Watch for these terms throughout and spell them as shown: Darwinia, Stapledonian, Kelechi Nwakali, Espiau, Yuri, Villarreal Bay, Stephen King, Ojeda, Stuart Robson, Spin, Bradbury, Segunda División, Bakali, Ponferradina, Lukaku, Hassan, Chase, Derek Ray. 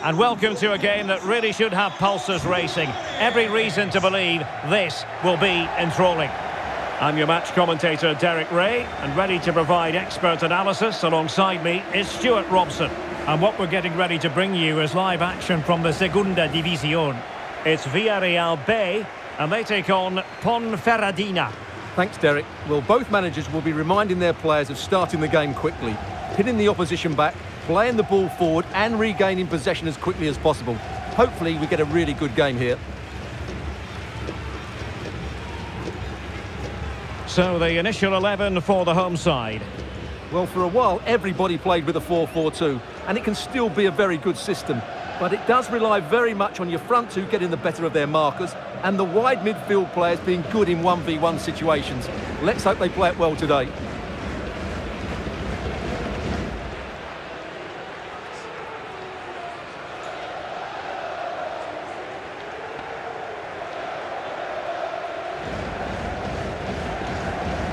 And welcome to a game that really should have pulses racing. Every reason to believe this will be enthralling. I'm your match commentator, Derek Ray, and ready to provide expert analysis alongside me is Stuart Robson. And what we're getting ready to bring you is live action from the Segunda División. It's Villarreal Bay, and they take on Ponferradina. Thanks, Derek. Well, both managers will be reminding their players of starting the game quickly, pinning the opposition back, playing the ball forward and regaining possession as quickly as possible. Hopefully we get a really good game here. So the initial 11 for the home side. Well, for a while everybody played with a 4-4-2, and it can still be a very good system, but it does rely very much on your front two getting the better of their markers and the wide midfield players being good in 1v1 situations. Let's hope they play it well today.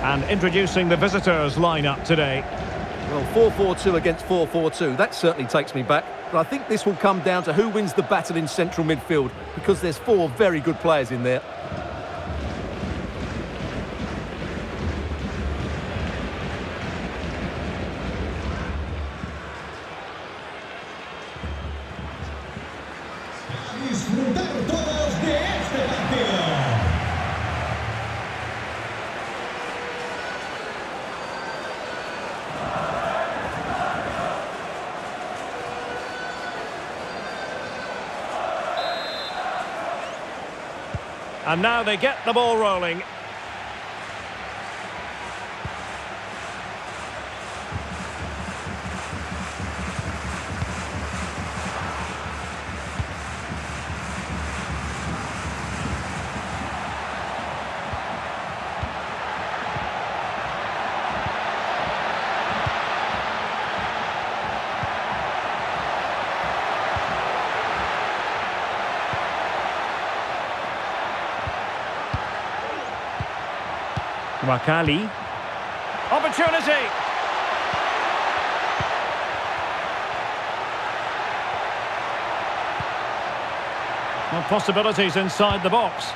And introducing the visitors' lineup today. Well, 4-4-2 against 4-4-2, that certainly takes me back. But I think this will come down to who wins the battle in central midfield, because there's four very good players in there. And now they get the ball rolling. Bakali. Opportunity! Well, possibilities inside the box.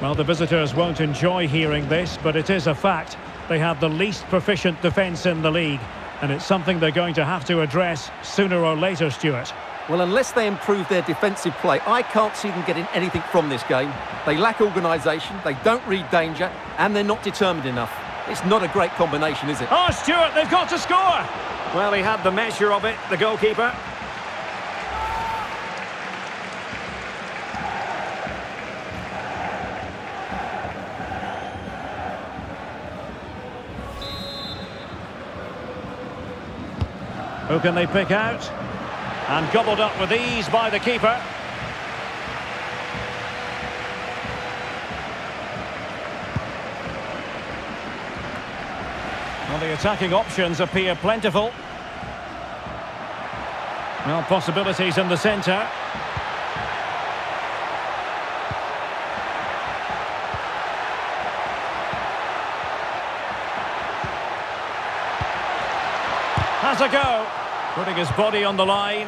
Well, the visitors won't enjoy hearing this, but it is a fact. They have the least proficient defence in the league. And it's something they're going to have to address sooner or later, Stuart. Well, unless they improve their defensive play, I can't see them getting anything from this game. They lack organisation, they don't read danger, and they're not determined enough. It's not a great combination, is it? Oh, Stuart, they've got to score! Well, he had the measure of it, the goalkeeper. Who can they pick out? And gobbled up with ease by the keeper. Well, the attacking options appear plentiful. Well, possibilities in the centre. Has a go. Putting his body on the line.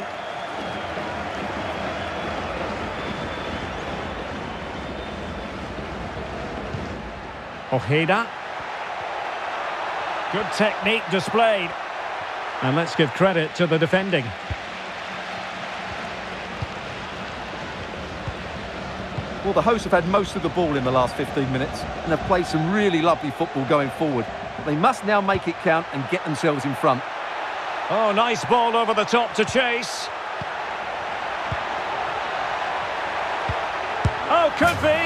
Ojeda. Good technique displayed. And let's give credit to the defending. Well, the hosts have had most of the ball in the last 15 minutes and have played some really lovely football going forward. But they must now make it count and get themselves in front. Oh, nice ball over the top to Chase. Oh, could be.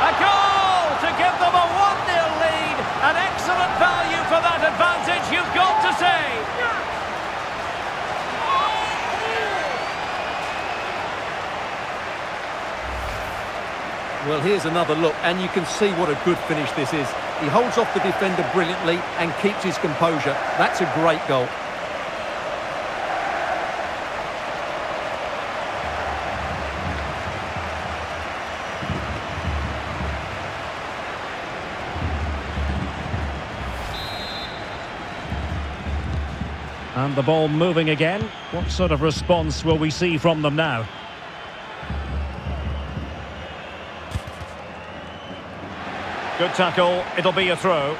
A goal to give them a 1-0 lead. An excellent value for that advantage, you've got to say. Well, here's another look, and you can see what a good finish this is. He holds off the defender brilliantly and keeps his composure. That's a great goal. And the ball moving again. What sort of response will we see from them now? Good tackle. It'll be a throw.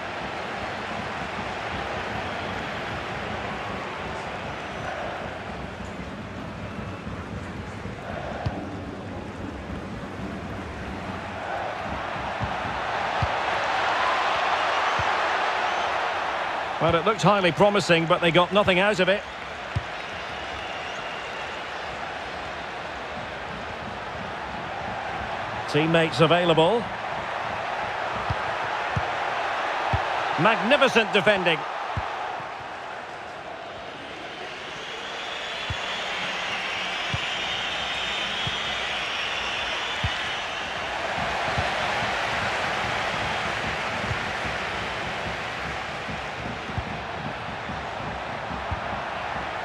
Well, it looked highly promising, but they got nothing out of it. Teammates available. Magnificent defending.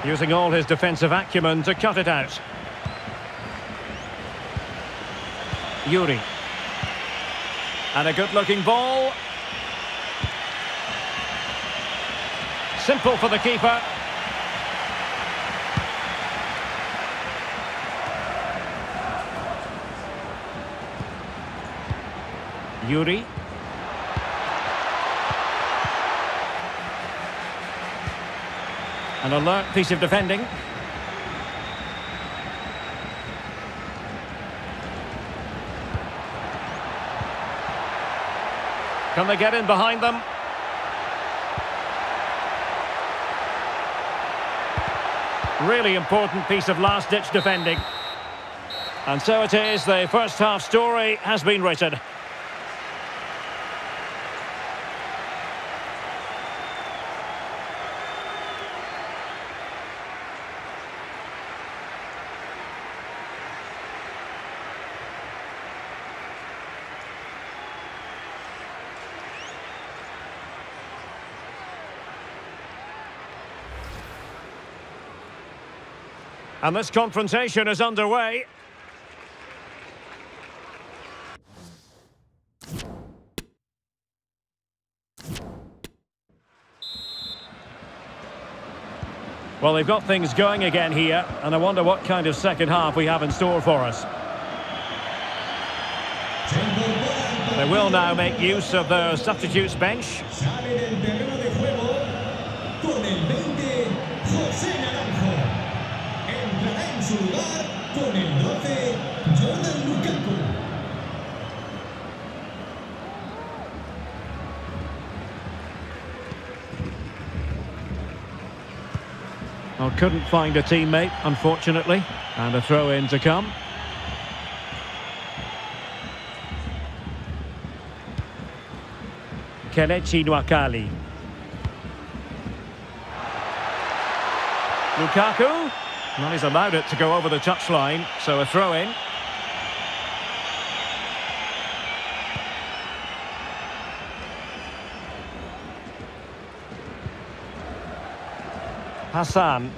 Using all his defensive acumen to cut it out. Yuri. And a good-looking ball. Simple for the keeper. Yuri. An alert piece of defending. Can they get in behind them? Really important piece of last-ditch defending. And so it is, the first-half story has been written. And this confrontation is underway. Well, they've got things going again here, and I wonder what kind of second half we have in store for us. They will now make use of their substitutes bench. Well, couldn't find a teammate, unfortunately, and a throw-in to come. Kelechi Nwakali. Lukaku. Well, he's allowed it to go over the touchline, so a throw-in. Hassan.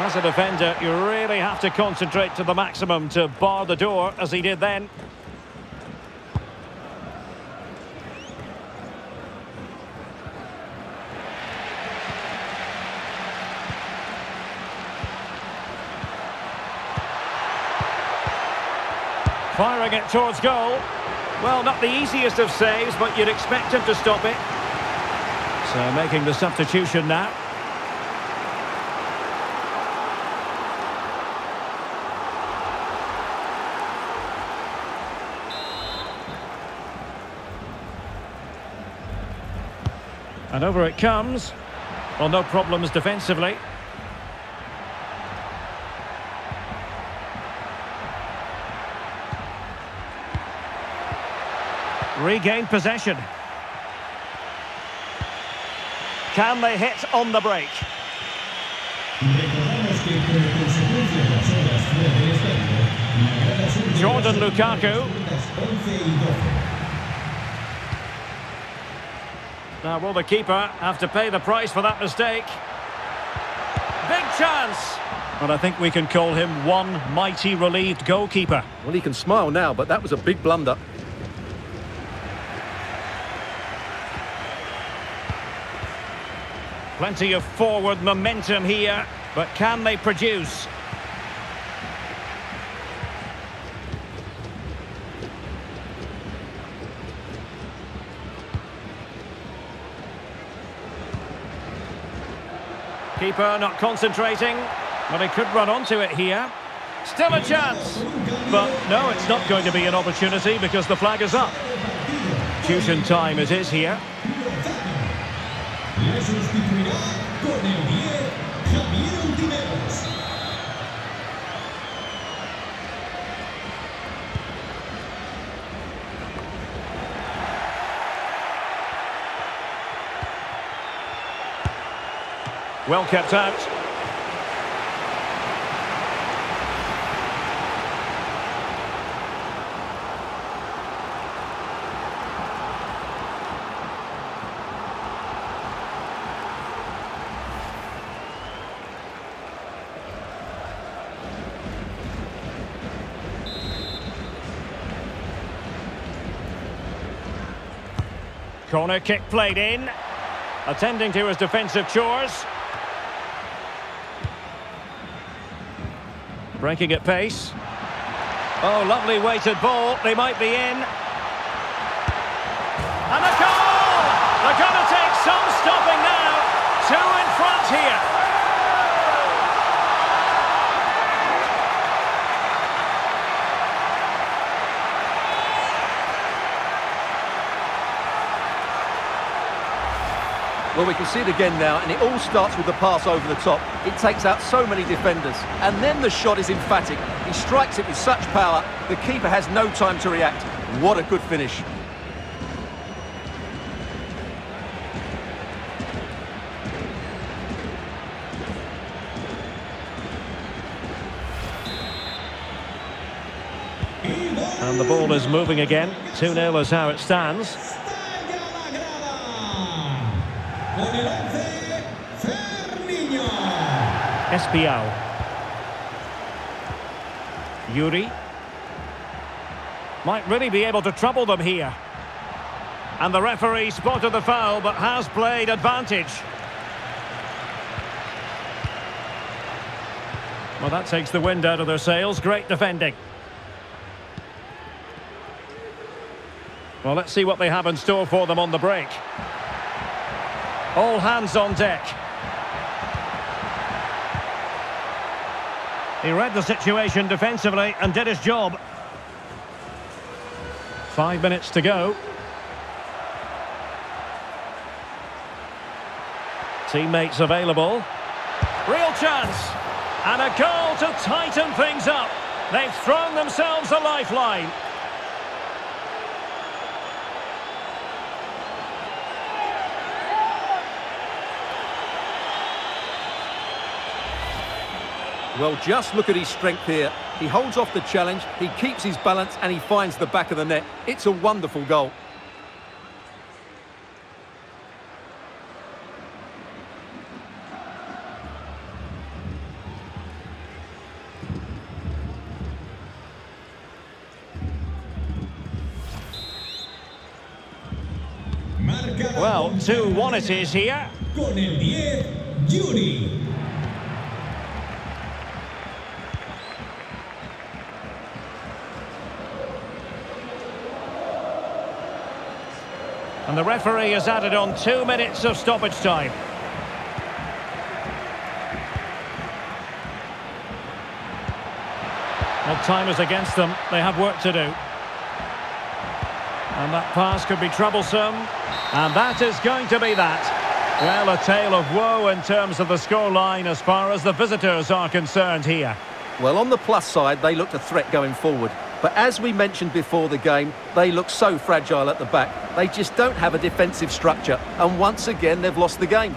As a defender, you really have to concentrate to the maximum to bar the door, as he did then. Firing it towards goal. Well, not the easiest of saves, but you'd expect him to stop it. So making the substitution now. And over it comes. Well, no problems defensively. Regained possession. Can they hit on the break? Jordan Lukaku. Now, will the keeper have to pay the price for that mistake? Big chance. Well, I think we can call him one mighty relieved goalkeeper. Well, he can smile now, but that was a big blunder. Plenty of forward momentum here, but can they produce? Keeper not concentrating, but he could run onto it here. Still a chance, but no, it's not going to be an opportunity because the flag is up. Fusion time it is here. Well kept out. Corner kick played in. Attending to his defensive chores. Breaking at pace. Oh, lovely weighted ball. They might be in. And a goal! They're going to take some stopping now. Two in front here. Well, we can see it again now, and it all starts with the pass over the top. It takes out so many defenders, and then the shot is emphatic. He strikes it with such power, the keeper has no time to react. What a good finish. And the ball is moving again. 2-0 is how it stands. Espiau. Yuri. Might really be able to trouble them here. And the referee spotted the foul, but has played advantage. Well, that takes the wind out of their sails. Great defending. Well, let's see what they have in store for them on the break. All hands on deck. He read the situation defensively and did his job. 5 minutes to go. Teammates available. Real chance. And a goal to tighten things up. They've thrown themselves a lifeline. Well, just look at his strength here. He holds off the challenge, he keeps his balance, and he finds the back of the net. It's a wonderful goal. Well, 2-1 it is here. Con el 10, Yuri. And the referee has added on 2 minutes of stoppage time. Well, time is against them. They have work to do. And that pass could be troublesome. And that is going to be that. Well, a tale of woe in terms of the scoreline as far as the visitors are concerned here. Well, on the plus side, they looked a threat going forward. But as we mentioned before the game, they look so fragile at the back. They just don't have a defensive structure. And once again, they've lost the game.